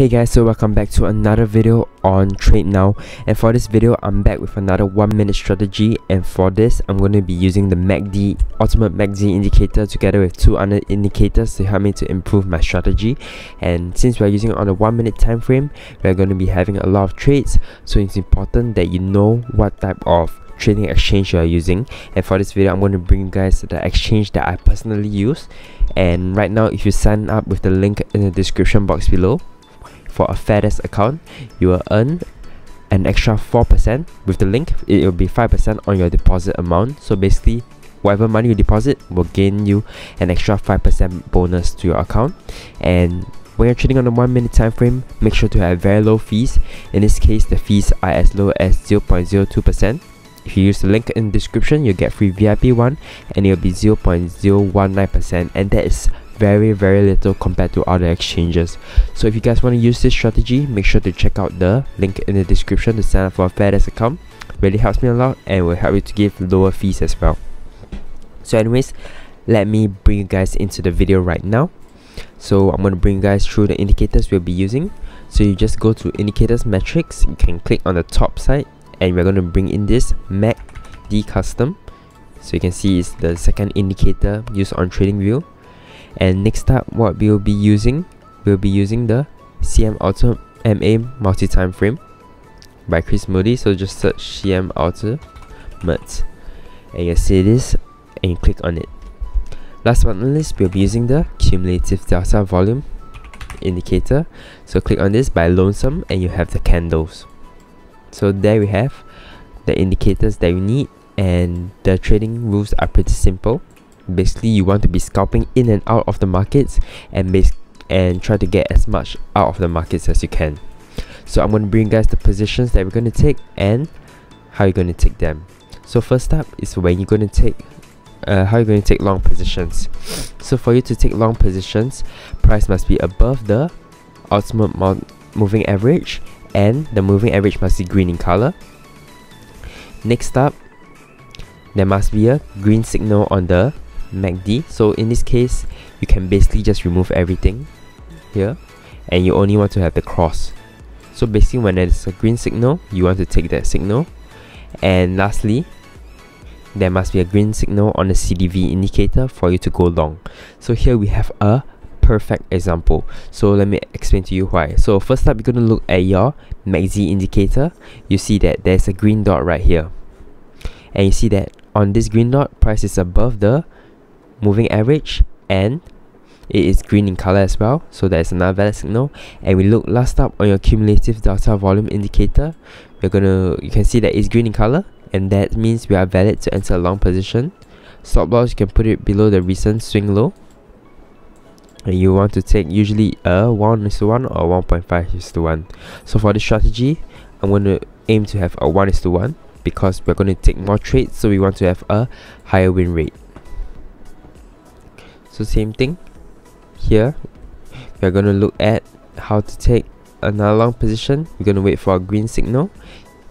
Hey guys, so welcome back to another video on TradeNow, and for this video I'm back with another 1-minute strategy, and for this I'm going to be using the MACD, ultimate MACD indicator, together with two other indicators to help me to improve my strategy. And since we're using it on a 1-minute time frame, we're going to be having a lot of trades, so it's important that you know what type of trading exchange you are using. And for this video I'm going to bring you guys the exchange that I personally use. And right now, if you sign up with the link in the description box below for a Fairdesk account, you will earn an extra 4%. With the link, it will be 5% on your deposit amount. So basically, whatever money you deposit will gain you an extra 5% bonus to your account. And when you're trading on a 1-minute time frame, make sure to have very low fees. In this case, the fees are as low as 0.02%. If you use the link in the description, you'll get free VIP one, and it'll be 0.019%, and that is very little compared to other exchanges. So if you guys want to use this strategy, make sure to check out the link in the description to sign up for a Fairdesk account. Really helps me a lot and will help you to give lower fees as well. So anyways, let me bring you guys into the video right now. So I'm going to bring you guys through the indicators we'll be using. So you just go to indicators metrics, you can click on the top side, and we're going to bring in this MACD custom. So you can see it's the second indicator used on TradingView. And next up, what we'll be using the CM Auto MA multi time frame by Chris Moody. So just search CM Auto Mertz, and you see this, and you click on it. Last but not least, we'll be using the cumulative delta volume indicator. So click on this by Lonesome, and you have the candles. So there we have the indicators that you need, and the trading rules are pretty simple. Basically, you want to be scalping in and out of the markets, and try to get as much out of the markets as you can. So I'm going to bring you guys the positions that we're going to take and how you're going to take them. So first up is when you're going to take how you're going to take long positions. So for you to take long positions, price must be above the ultimate moving average, and the moving average must be green in color. Next up, there must be a green signal on the MACD. So in this case, you can basically just remove everything here, and you only want to have the cross. So basically, when there's a green signal, you want to take that signal. And lastly, there must be a green signal on the CDV indicator for you to go long. So here we have a perfect example. So let me explain to you why. So first up, you're going to look at your MACD indicator. You see that there's a green dot right here, and you see that on this green dot, price is above the moving average, and it is green in color as well. So that's another valid signal. And we look last up on your cumulative delta volume indicator. You can see that it's green in color, and that means we are valid to enter a long position. Stop loss, you can put it below the recent swing low, and you want to take usually a 1:1 or 1.5:1. So for this strategy, I'm going to aim to have a 1:1, because we're going to take more trades, so we want to have a higher win rate. So same thing here, we're going to look at how to take another long position. We're going to wait for a green signal.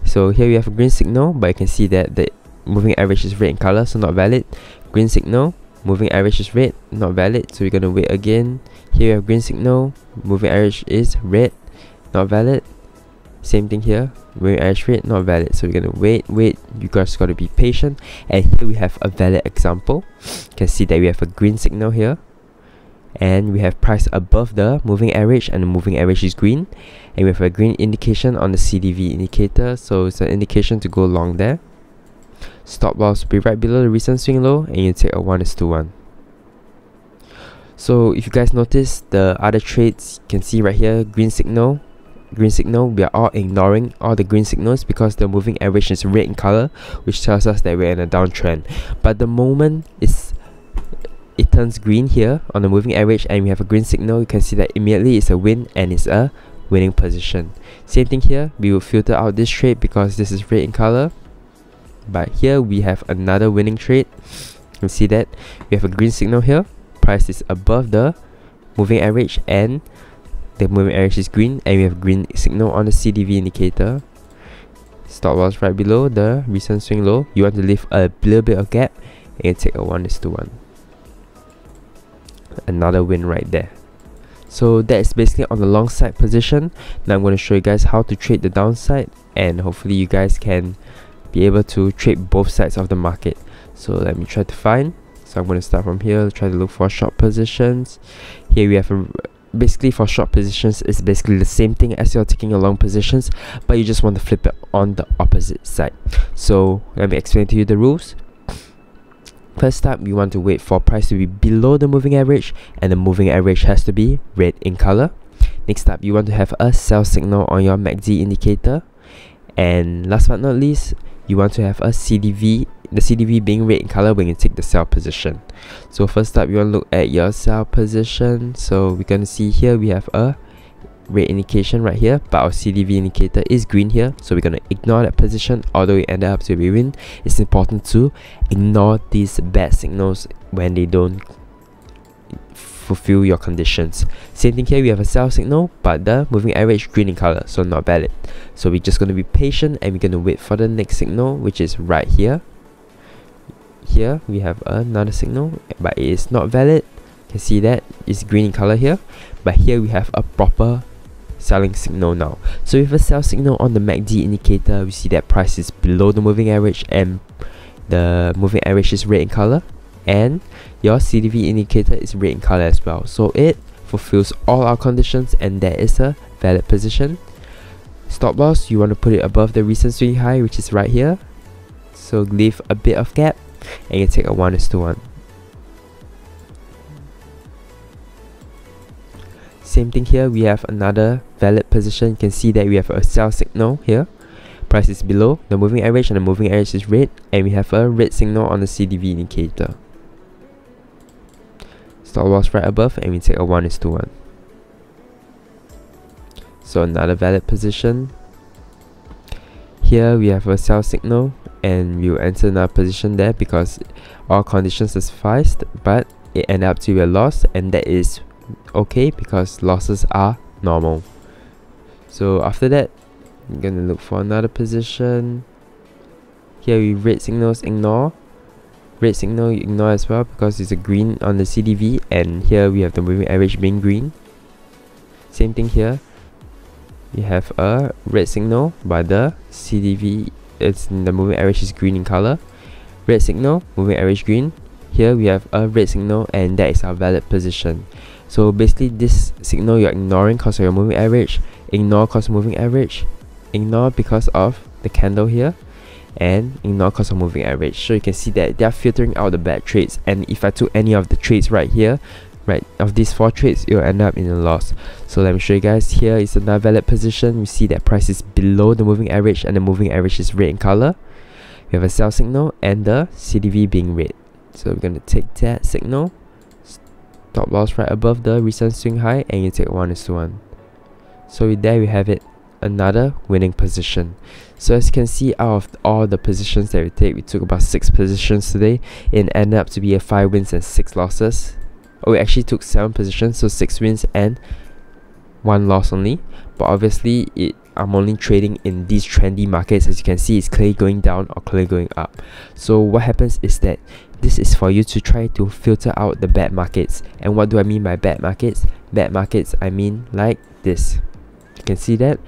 So here we have a green signal, but you can see that the moving average is red in color, so not valid. Green signal, moving average is red, not valid, so we're going to wait again. Here we have green signal, moving average is red, not valid. Same thing here, moving average rate, not valid, so we're gonna wait. You guys gotta be patient. And here we have a valid example. You can see that we have a green signal here, and we have price above the moving average, and the moving average is green, and we have a green indication on the CDV indicator, so it's an indication to go long there. Stop loss will be right below the recent swing low, and you take a 1:1. So if you guys notice the other trades, you can see right here, green signal, we are all ignoring all the green signals because the moving average is red in color, which tells us that we're in a downtrend. But the moment it turns green here on the moving average, and we have a green signal, you can see that immediately it's a win, and it's a winning position. Same thing here, we will filter out this trade because this is red in color, but here we have another winning trade. You see that we have a green signal here, price is above the moving average, and the moving average is green, and we have green signal on the CDV indicator. Stop loss right below the recent swing low. You want to leave a little bit of gap, and you take a 1:1. Another win right there. So that's basically on the long side position. Now I'm going to show you guys how to trade the downside, and hopefully you guys can be able to trade both sides of the market. So let me try to find. So I'm going to start from here, try to look for short positions. Here we have a basically for short positions, it's basically the same thing as you're taking your long positions, but you just want to flip it on the opposite side. So let me explain to you the rules. First up, you want to wait for price to be below the moving average, and the moving average has to be red in color. Next up, you want to have a sell signal on your MACD indicator, and last but not least, you want to have a CDV, the CDV being red in color when you take the sell position. So first up, you want to look at your sell position. So we're going to see here we have a red indication right here, but our CDV indicator is green here, so we're going to ignore that position. Although it ended up to be green, it's important to ignore these bad signals when they don't fulfill your conditions. Same thing here, we have a sell signal, but the moving average green in color, so not valid. So we're just going to be patient, and we're going to wait for the next signal, which is right here. Here we have another signal, but it is not valid. You can see that it's green in color here, but here we have a proper selling signal now. So with a sell signal on the MACD indicator, we see that price is below the moving average, and the moving average is red in color, and your CDV indicator is red in color as well. So it fulfills all our conditions, and that is a valid position. Stop loss, you want to put it above the recent swing high, which is right here, so leave a bit of gap, and you take a 1:1. Same thing here, we have another valid position. You can see that we have a sell signal here, price is below the moving average, and the moving average is red, and we have a red signal on the CDV indicator. Stop loss right above, and we take a 1:1. So another valid position. Here we have a sell signal, and we'll enter another position there because all conditions are sufficed, but it ended up to be a loss, and that is okay because losses are normal. So after that, I'm gonna look for another position. Here we red signals ignore, red signal you ignore as well because it's a green on the CDV, and here we have the moving average being green. Same thing here, you have a red signal, but the CDV, it's the moving average is green in color. Red signal, moving average green. Here we have a red signal, and that is our valid position. So basically this signal you're ignoring because of your moving average, ignore because of moving average, ignore because of the candle here, and ignore because of moving average. So you can see that they are filtering out the bad trades, and if I took any of the trades right here, right, of these 4 trades, you'll end up in a loss. So let me show you guys, here is another valid position. We see that price is below the moving average, and the moving average is red in color. We have a sell signal and the CDV being red. So we're going to take that signal, stop loss right above the recent swing high, and you take 1:1. So with that, we have it, another winning position. So as you can see, out of all the positions that we take, we took about 6 positions today. It ended up to be a 5 wins and 6 losses. Oh, we actually took 7 positions, so 6 wins and 1 loss only. But obviously, I'm only trading in these trendy markets. As you can see, it's clearly going down or clearly going up. So what happens is that this is for you to try to filter out the bad markets. And what do I mean by bad markets? Bad markets, I mean like this. You can see that.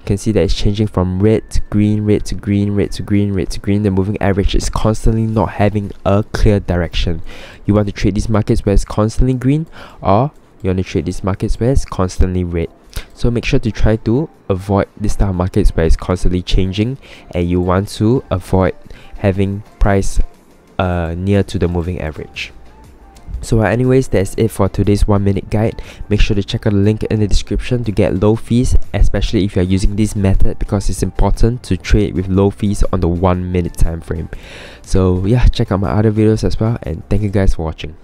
You can see that it's changing from red to green, red to green, red to green, red to green. The moving average is constantly not having a clear direction. You want to trade these markets where it's constantly green, or you want to trade these markets where it's constantly red. So make sure to try to avoid this type of markets where it's constantly changing, and you want to avoid having price near to the moving average. So anyways, that's it for today's 1-minute guide. Make sure to check out the link in the description to get low fees, especially if you are using this method, because it's important to trade with low fees on the 1-minute time frame. So yeah, check out my other videos as well, and thank you guys for watching.